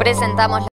presentamos